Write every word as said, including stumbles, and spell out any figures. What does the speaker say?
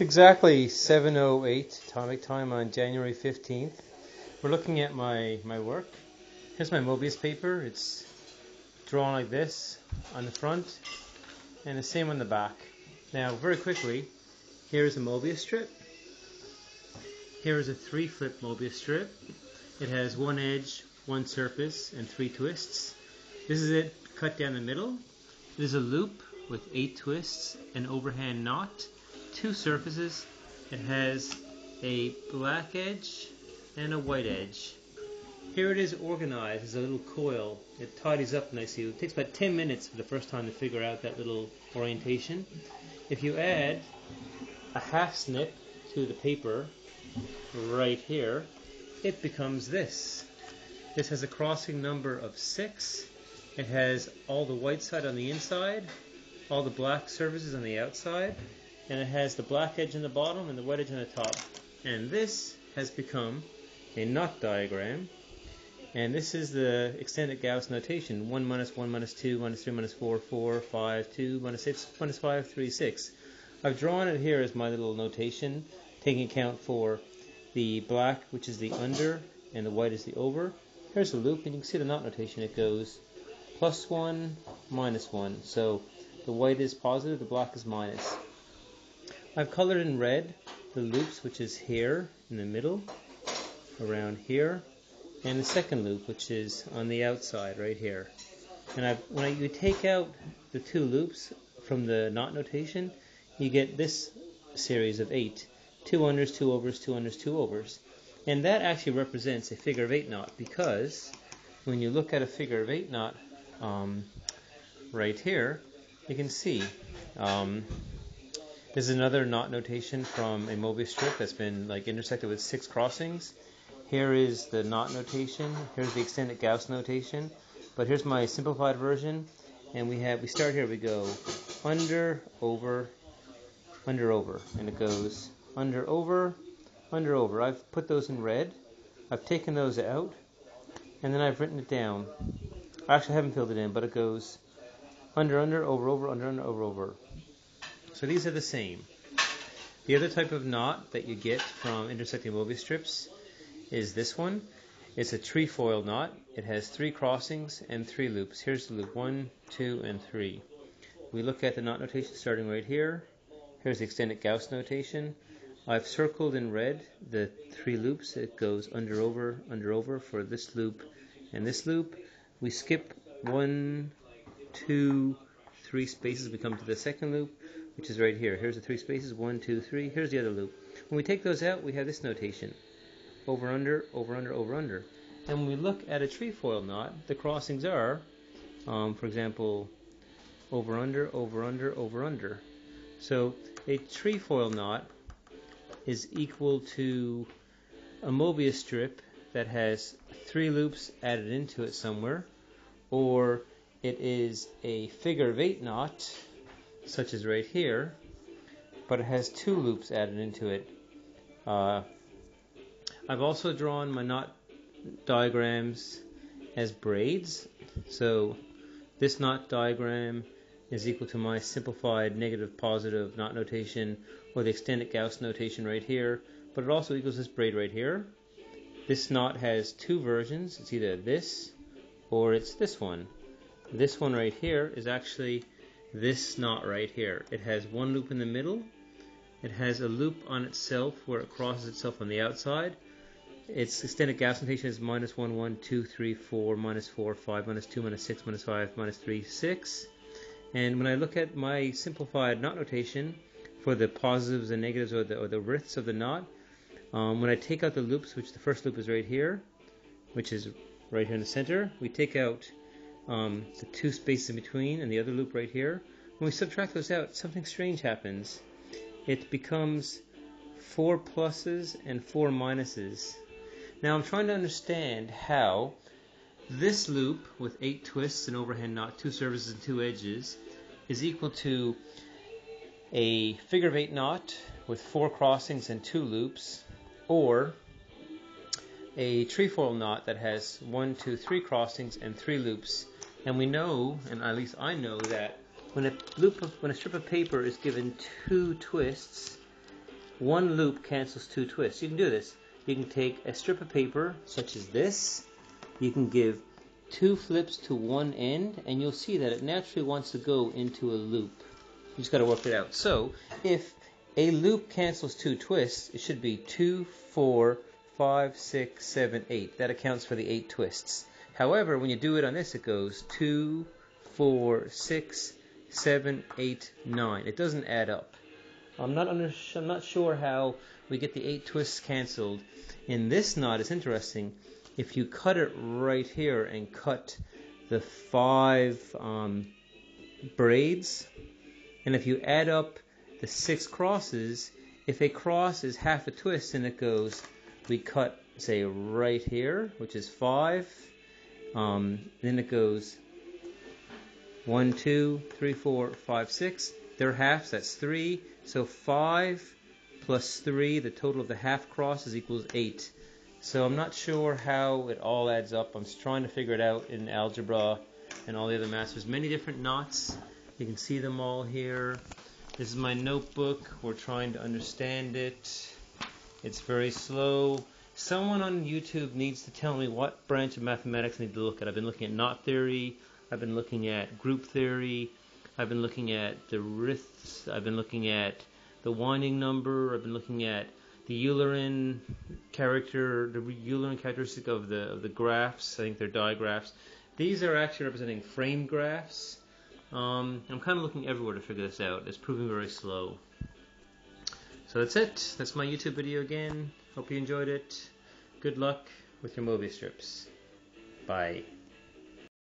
It's exactly seven oh eight atomic time on January fifteenth. We're looking at my, my work. Here's my Möbius paper. It's drawn like this on the front and the same on the back. Now, very quickly, here's a Möbius strip. Here's a three-flip Möbius strip. It has one edge, one surface, and three twists. This is it cut down the middle. There's a loop with eight twists, an overhand knot, two surfaces. It has a black edge and a white edge. Here it is organized as a little coil. It tidies up nicely. It takes about ten minutes for the first time to figure out that little orientation. If you add a half snip to the paper right here, it becomes this. This has a crossing number of six. It has all the white side on the inside, all the black surfaces on the outside, and it has the black edge on the bottom and the white edge on the top. And this has become a knot diagram. And this is the extended Gauss notation. one minus one minus two minus three minus four, four, five, two minus six minus five, three, six. I've drawn it here as my little notation, taking account for the black, which is the under, and the white is the over. Here's a loop, and you can see the knot notation. It goes plus one, minus one. So the white is positive, the black is minus. I've colored in red the loops, which is here in the middle, around here, and the second loop, which is on the outside right here. And I've, when I, you take out the two loops from the knot notation, you get this series of eight. Two unders, two overs, two unders, two overs. And that actually represents a figure of eight knot, because when you look at a figure of eight knot um, right here, you can see um, there's another knot notation from a Möbius strip that's been like intersected with six crossings. Here is the knot notation. Here's the extended Gauss notation. But here's my simplified version. And we have, we start here, we go under, over, under, over. And it goes under, over, under, over. I've put those in red. I've taken those out, and then I've written it down. I actually haven't filled it in, but it goes under, under, over, over, under, under, over, over. So these are the same. The other type of knot that you get from intersecting Möbius strips is this one. It's a trefoil knot. It has three crossings and three loops. Here's the loop one, two, and three. We look at the knot notation starting right here. Here's the extended Gauss notation. I've circled in red the three loops. It goes under, over, under, over for this loop and this loop. We skip one, two, three spaces. We come to the second loop, which is right here. Here's the three spaces, one, two, three. Here's the other loop. When we take those out, we have this notation. Over, under, over, under, over, under. And when we look at a trefoil knot, the crossings are, um, for example, over, under, over, under, over, under. So a trefoil knot is equal to a Möbius strip that has three loops added into it somewhere, or it is a figure of eight knot, such as right here, but it has two loops added into it. Uh, I've also drawn my knot diagrams as braids. So this knot diagram is equal to my simplified negative positive knot notation, or the extended Gauss notation right here, but it also equals this braid right here. This knot has two versions. It's either this or it's this one. This one right here is actually this knot right here. It has one loop in the middle. It has a loop on itself where it crosses itself on the outside. Its extended Gauss notation is minus one, one, two, three, four, minus four, five, minus two, minus six, minus five, minus three, six. And when I look at my simplified knot notation for the positives and negatives, or the, or the widths of the knot, um, when I take out the loops, which the first loop is right here, which is right here in the center, we take out um, the two spaces in between and the other loop right here. When we subtract those out, something strange happens. It becomes four pluses and four minuses. Now I'm trying to understand how this loop with eight twists, an overhand knot, two surfaces, and two edges is equal to a figure of eight knot with four crossings and two loops, or a trefoil knot that has one, two, three crossings and three loops. And we know, and at least I know, that when a loop of, when a strip of paper is given two twists, one loop cancels two twists. You can do this. You can take a strip of paper such as this. You can give two flips to one end, and you'll see that it naturally wants to go into a loop. You just got to work it out. So if a loop cancels two twists, it should be two, four, five, six, seven, eight. That accounts for the eight twists. However, when you do it on this, it goes two, four, six, seven, eight, nine. It doesn't add up. I'm not under, I'm not sure how we get the eight twists canceled. In this knot, it's interesting. If you cut it right here and cut the five um, braids, and if you add up the six crosses, if a cross is half a twist, and it goes, we cut, say, right here, which is five, um, then it goes one, two, three, four, five, six. They're halves, that's three. So five plus three, the total of the half crosses equals eight. So I'm not sure how it all adds up. I'm just trying to figure it out in algebra and all the other maths. There's many different knots. You can see them all here. This is my notebook. We're trying to understand it. It's very slow. Someone on YouTube needs to tell me what branch of mathematics I need to look at. I've been looking at knot theory. I've been looking at group theory. I've been looking at the wrists. I've been looking at the winding number. I've been looking at the Euler character, the Euler characteristic of the of the graphs. I think they're digraphs. These are actually representing frame graphs. Um, I'm kind of looking everywhere to figure this out. It's proving very slow. So that's it. That's my YouTube video again. Hope you enjoyed it. Good luck with your Möbius strips. Bye.